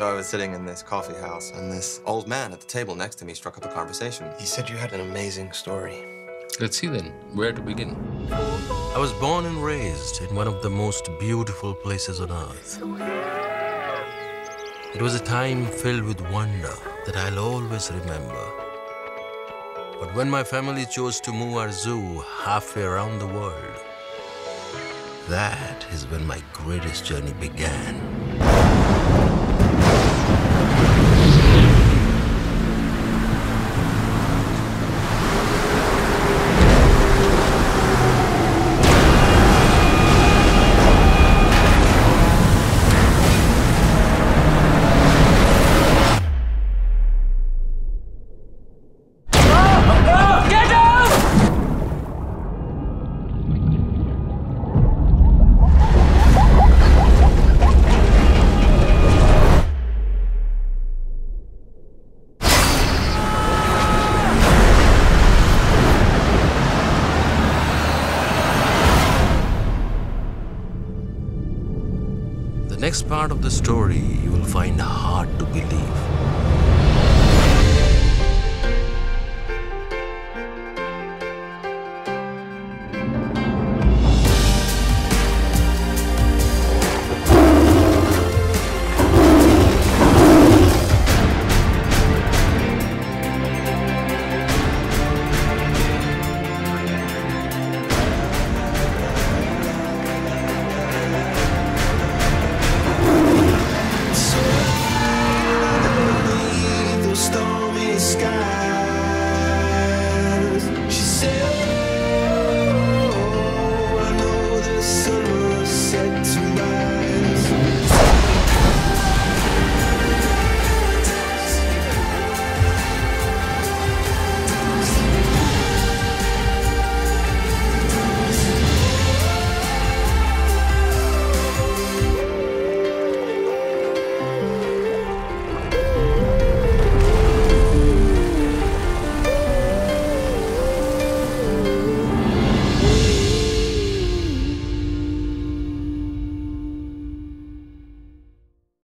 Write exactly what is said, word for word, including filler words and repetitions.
I was sitting in this coffee house, and this old man at the table next to me struck up a conversation. He said you had an amazing story. Let's see then, where to begin? I was born and raised in one of the most beautiful places on earth. It was a time filled with wonder that I'll always remember. But when my family chose to move our zoo halfway around the world, that is when my greatest journey began. Next part of the story you will find hard to believe.